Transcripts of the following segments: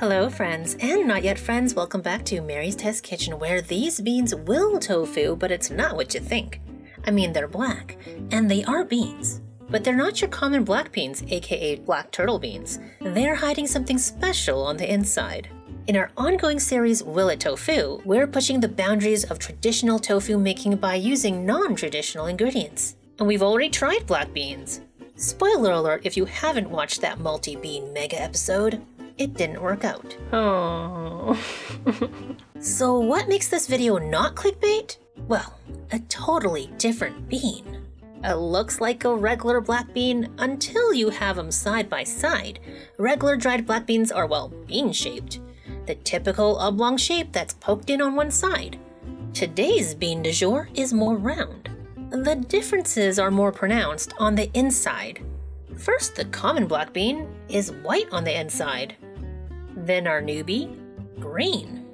Hello friends and not yet friends, welcome back to Mary's Test Kitchen, where these beans will tofu, but it's not what you think. I mean, they're black, and they are beans. But they're not your common black beans, aka black turtle beans. They're hiding something special on the inside. In our ongoing series, Will It Tofu, we're pushing the boundaries of traditional tofu making by using non-traditional ingredients. And we've already tried black beans. Spoiler alert if you haven't watched that multi-bean mega episode. It didn't work out. Oh. So what makes this video not clickbait? Well, a totally different bean. It looks like a regular black bean until you have them side by side. Regular dried black beans are, well, bean-shaped. The typical oblong shape that's poked in on one side. Today's bean du jour is more round. The differences are more pronounced on the inside. First, the common black bean is white on the inside. Then our newbie, green.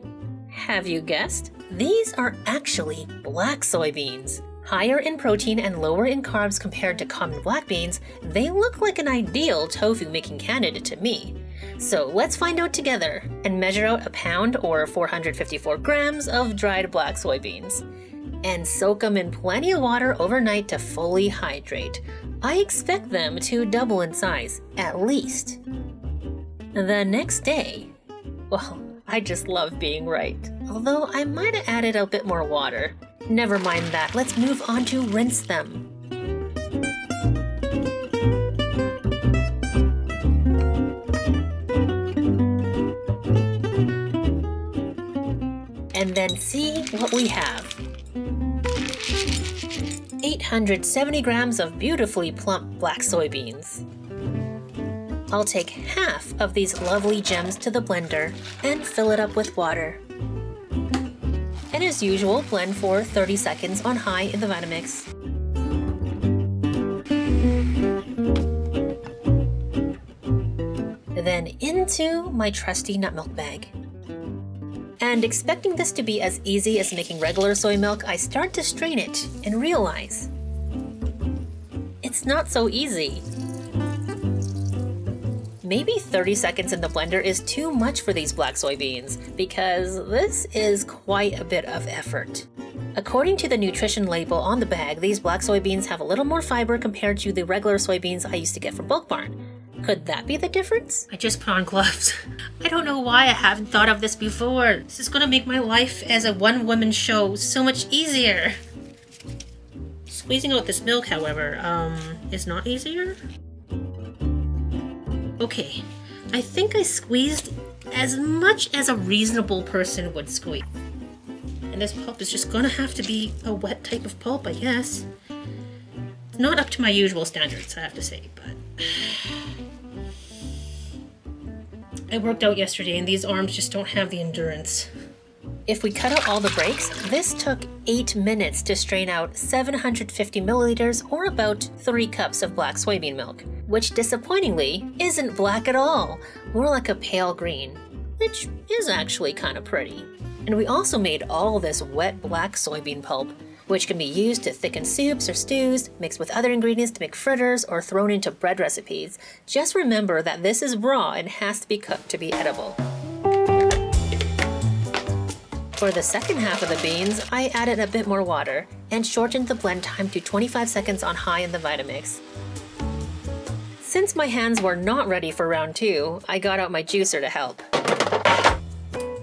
Have you guessed? These are actually black soybeans. Higher in protein and lower in carbs compared to common black beans, they look like an ideal tofu-making candidate to me. So let's find out together and measure out a pound or 454 grams of dried black soybeans. And soak them in plenty of water overnight to fully hydrate. I expect them to double in size, at least. The next day, well, I just love being right. Although I might have added a bit more water. Never mind that, let's move on to rinse them. And then see what we have. 870 grams of beautifully plump black soybeans. I'll take half of these lovely gems to the blender and fill it up with water. And as usual, blend for 30 seconds on high in the Vitamix. Then into my trusty nut milk bag. And expecting this to be as easy as making regular soy milk, I start to strain it and realize it's not so easy. Maybe 30 seconds in the blender is too much for these black soybeans, because this is quite a bit of effort. According to the nutrition label on the bag, these black soybeans have a little more fiber compared to the regular soybeans I used to get from Bulk Barn. Could that be the difference? I just put on gloves. I don't know why I haven't thought of this before. This is gonna make my life as a one-woman show so much easier. Squeezing out this milk, however, is not easier? Okay, I think I squeezed as much as a reasonable person would squeeze. And this pulp is just gonna have to be a wet type of pulp, I guess. It's not up to my usual standards, I have to say, but... I worked out yesterday and these arms just don't have the endurance. If we cut out all the breaks, this took 8 minutes to strain out 750 milliliters or about 3 cups of black soybean milk, which disappointingly isn't black at all, more like a pale green, which is actually kind of pretty. And we also made all this wet black soybean pulp, which can be used to thicken soups or stews, mixed with other ingredients to make fritters, or thrown into bread recipes. Just remember that this is raw and has to be cooked to be edible. For the second half of the beans, I added a bit more water and shortened the blend time to 25 seconds on high in the Vitamix. Since my hands were not ready for round 2, I got out my juicer to help.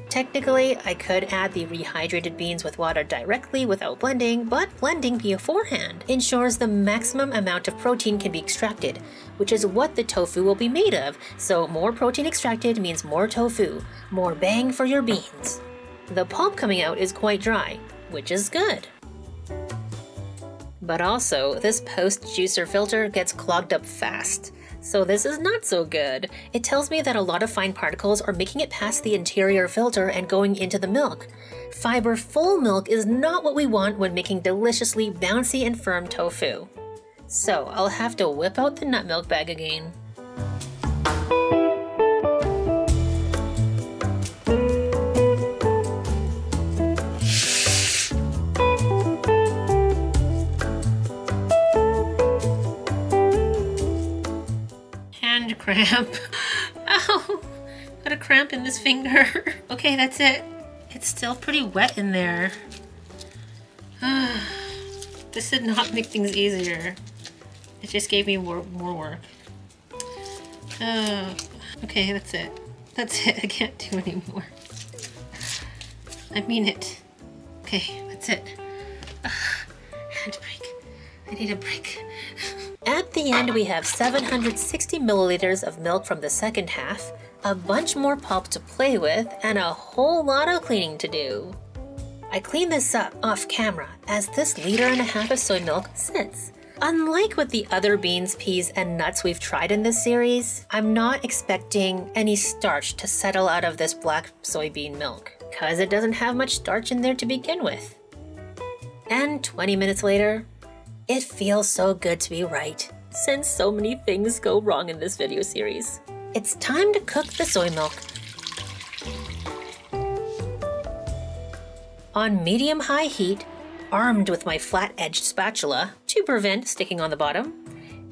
Technically, I could add the rehydrated beans with water directly without blending, but blending beforehand ensures the maximum amount of protein can be extracted, which is what the tofu will be made of, so more protein extracted means more tofu, more bang for your beans. The pulp coming out is quite dry, which is good. But also, this post-juicer filter gets clogged up fast. So this is not so good. It tells me that a lot of fine particles are making it past the interior filter and going into the milk. Fiber-full milk is not what we want when making deliciously bouncy and firm tofu. So I'll have to whip out the nut milk bag again. Cramp. Ow! Got a cramp in this finger. Okay, that's it. It's still pretty wet in there. This did not make things easier. It just gave me more work. Okay, that's it. That's it. I can't do anymore. I mean it. Okay, that's it. Handbrake. I need a break. At the end, we have 760 milliliters of milk from the second half, a bunch more pulp to play with, and a whole lot of cleaning to do. I cleaned this up off camera as this 1.5 liters of soy milk sits. Unlike with the other beans, peas, and nuts we've tried in this series, I'm not expecting any starch to settle out of this black soybean milk, because it doesn't have much starch in there to begin with. And 20 minutes later, it feels so good to be right, since so many things go wrong in this video series. It's time to cook the soy milk. On medium-high heat, armed with my flat-edged spatula to prevent sticking on the bottom,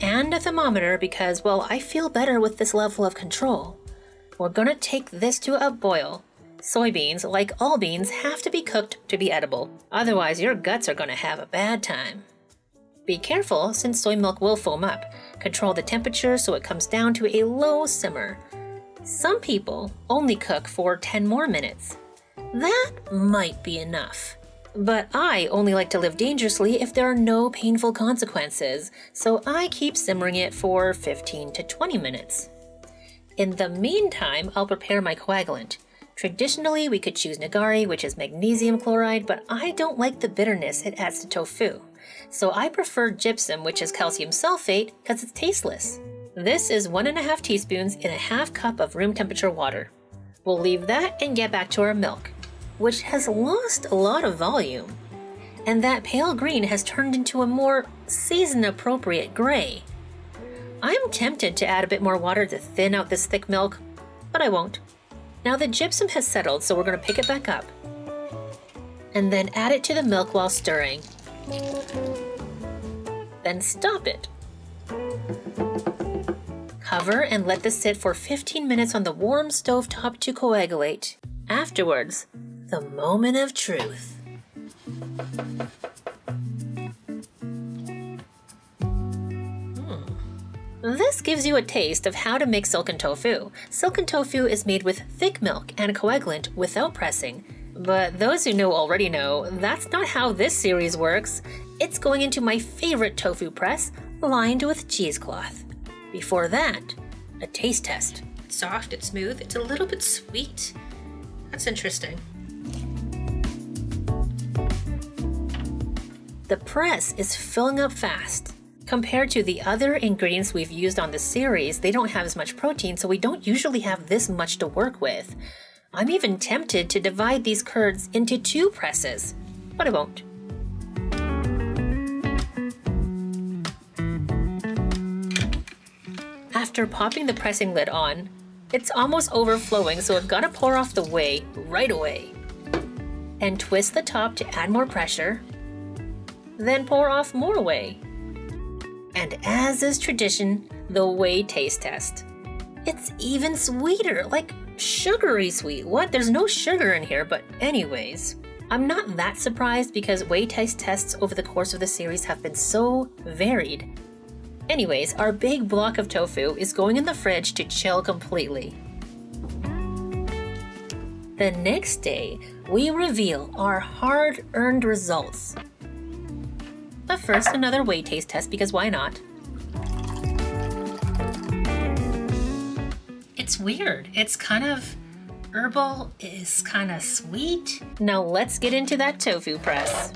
and a thermometer because, well, I feel better with this level of control. We're gonna take this to a boil. Soybeans, like all beans, have to be cooked to be edible. Otherwise, your guts are gonna have a bad time. Be careful, since soy milk will foam up. Control the temperature so it comes down to a low simmer. Some people only cook for 10 more minutes. That might be enough. But I only like to live dangerously if there are no painful consequences, so I keep simmering it for 15 to 20 minutes. In the meantime, I'll prepare my coagulant. Traditionally, we could choose nigari, which is magnesium chloride, but I don't like the bitterness it adds to tofu. So I prefer gypsum, which is calcium sulfate, because it's tasteless. This is 1.5 teaspoons in a 1/2 cup of room temperature water. We'll leave that and get back to our milk, which has lost a lot of volume. And that pale green has turned into a more season-appropriate gray. I'm tempted to add a bit more water to thin out this thick milk, but I won't. Now the gypsum has settled, so we're gonna pick it back up and then add it to the milk while stirring. Then stop it. Cover and let this sit for 15 minutes on the warm stove top to coagulate. Afterwards, the moment of truth. This gives you a taste of how to make silken tofu. Silken tofu is made with thick milk and coagulant without pressing. But those who know already know, that's not how this series works. It's going into my favorite tofu press, lined with cheesecloth. Before that, a taste test. It's soft, it's smooth, it's a little bit sweet. That's interesting. The press is filling up fast. Compared to the other ingredients we've used on this series, they don't have as much protein, so we don't usually have this much to work with. I'm even tempted to divide these curds into 2 presses, but I won't. After popping the pressing lid on, it's almost overflowing, so I've got to pour off the whey right away. And twist the top to add more pressure. Then pour off more whey. And as is tradition, the whey taste test. It's even sweeter, like sugary sweet. What? There's no sugar in here, but anyways. I'm not that surprised because whey taste tests over the course of the series have been so varied. Anyways, our big block of tofu is going in the fridge to chill completely. The next day, we reveal our hard-earned results. But first, another whey taste test, because why not? It's weird. It's kind of herbal, it's kind of sweet. Now let's get into that tofu press.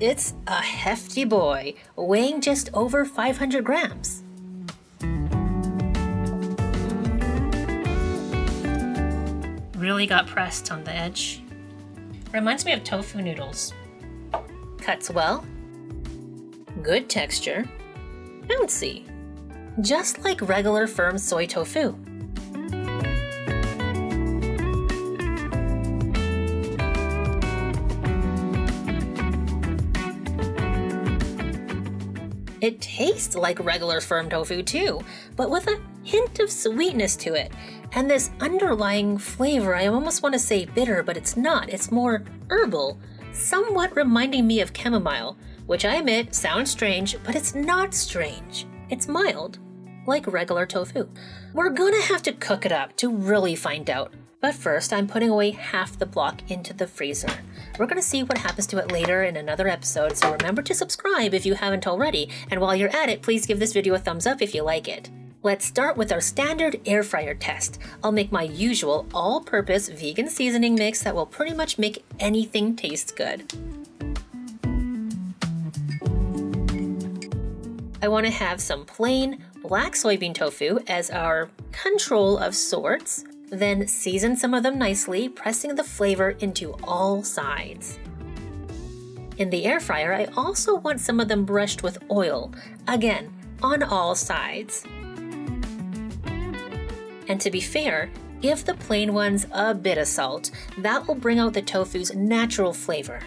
It's a hefty boy, weighing just over 500 grams. Really got pressed on the edge. Reminds me of tofu noodles. Cuts well. Good texture. Bouncy. Just like regular firm soy tofu. It tastes like regular firm tofu too, but with a hint of sweetness to it. And this underlying flavor, I almost want to say bitter, but it's not. It's more herbal, somewhat reminding me of chamomile, which I admit sounds strange, but it's not strange. It's mild, like regular tofu. We're gonna have to cook it up to really find out. But first, I'm putting away half the block into the freezer. We're gonna see what happens to it later in another episode, so remember to subscribe if you haven't already, and while you're at it, please give this video a thumbs up if you like it. Let's start with our standard air fryer test. I'll make my usual all-purpose vegan seasoning mix that will pretty much make anything taste good. I want to have some plain black soybean tofu as our control of sorts, then season some of them nicely, pressing the flavor into all sides. In the air fryer, I also want some of them brushed with oil, again, on all sides. And to be fair, give the plain ones a bit of salt. That will bring out the tofu's natural flavor.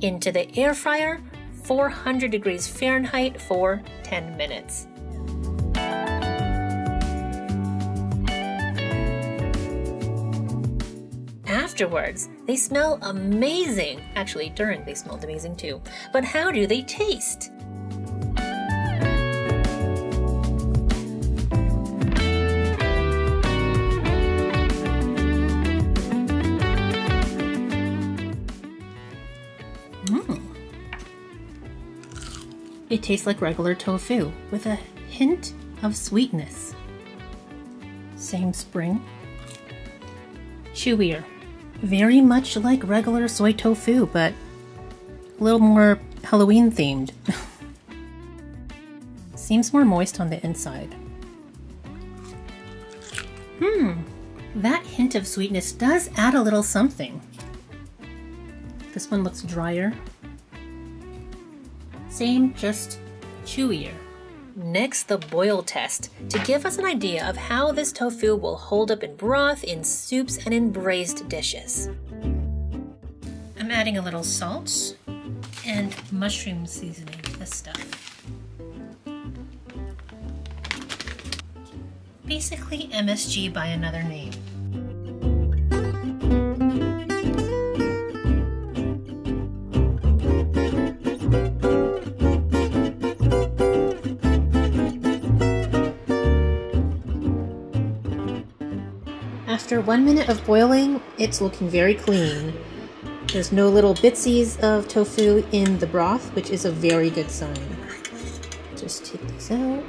Into the air fryer, 400 degrees Fahrenheit for 10 minutes. Afterwards, they smell amazing. Actually, during they smelled amazing too. But how do they taste? It tastes like regular tofu with a hint of sweetness. Same spring. Chewier. Very much like regular soy tofu, but a little more Halloween themed. Seems more moist on the inside. That hint of sweetness does add a little something. This one looks drier. Same, just chewier. Next, the boil test to give us an idea of how this tofu will hold up in broth, in soups, and in braised dishes. I'm adding a little salt and mushroom seasoning, this stuff. Basically MSG by another name. After 1 minute of boiling, it's looking very clean. There's no little bitsies of tofu in the broth, which is a very good sign. Just take this out.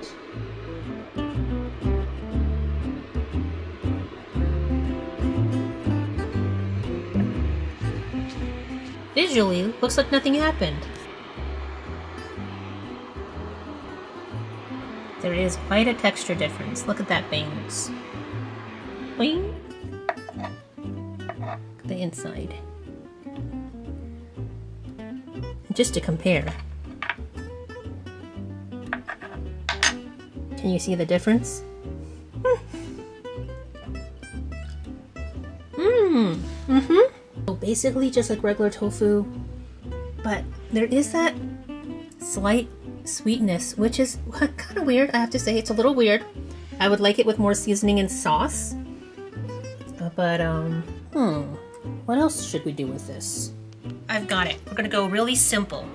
Visually, looks like nothing happened. There is quite a texture difference. Look at that bounce. Boing. The inside. Just to compare. Can you see the difference? So basically just like regular tofu, but there is that slight sweetness, which is kind of weird. I have to say, it's a little weird. I would like it with more seasoning and sauce. But, what else should we do with this? I've got it. We're gonna go really simple.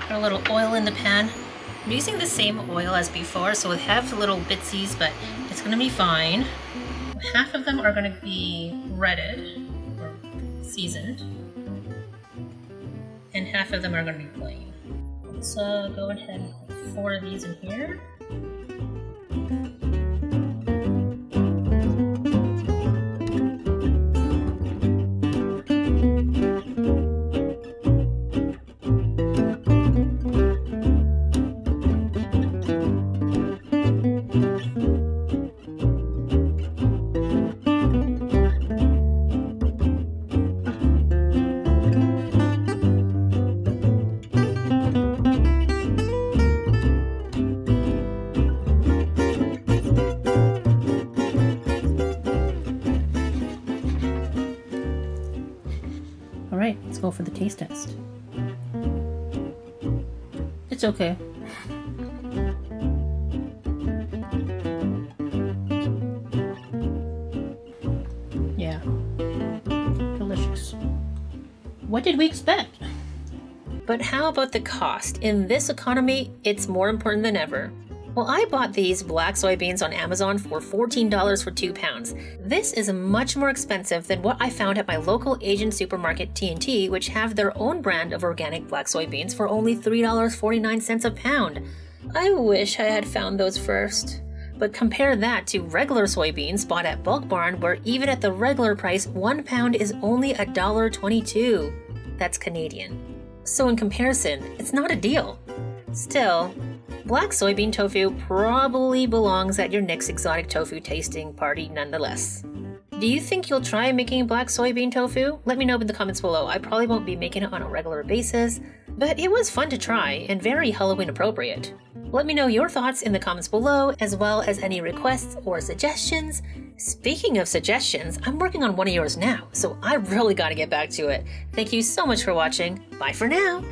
Put a little oil in the pan. I'm using the same oil as before, so we have little bitsies, but it's gonna be fine. Half of them are gonna be breaded, or seasoned, and half of them are gonna be plain. Let's go ahead and put 4 of these in here. for the taste test. It's okay. Yeah. Delicious. What did we expect? But how about the cost? In this economy, it's more important than ever. Well, I bought these black soybeans on Amazon for $14 for 2 pounds. This is much more expensive than what I found at my local Asian supermarket TNT, which have their own brand of organic black soybeans for only $3.49 a pound. I wish I had found those first. But compare that to regular soybeans bought at Bulk Barn, where even at the regular price, 1 pound is only $1.22. That's Canadian. So in comparison, it's not a deal. Still, black soybean tofu probably belongs at your next exotic tofu tasting party nonetheless. Do you think you'll try making black soybean tofu? Let me know in the comments below. I probably won't be making it on a regular basis, but it was fun to try and very Halloween appropriate. Let me know your thoughts in the comments below, as well as any requests or suggestions. Speaking of suggestions, I'm working on one of yours now, so I really gotta get back to it. Thank you so much for watching. Bye for now!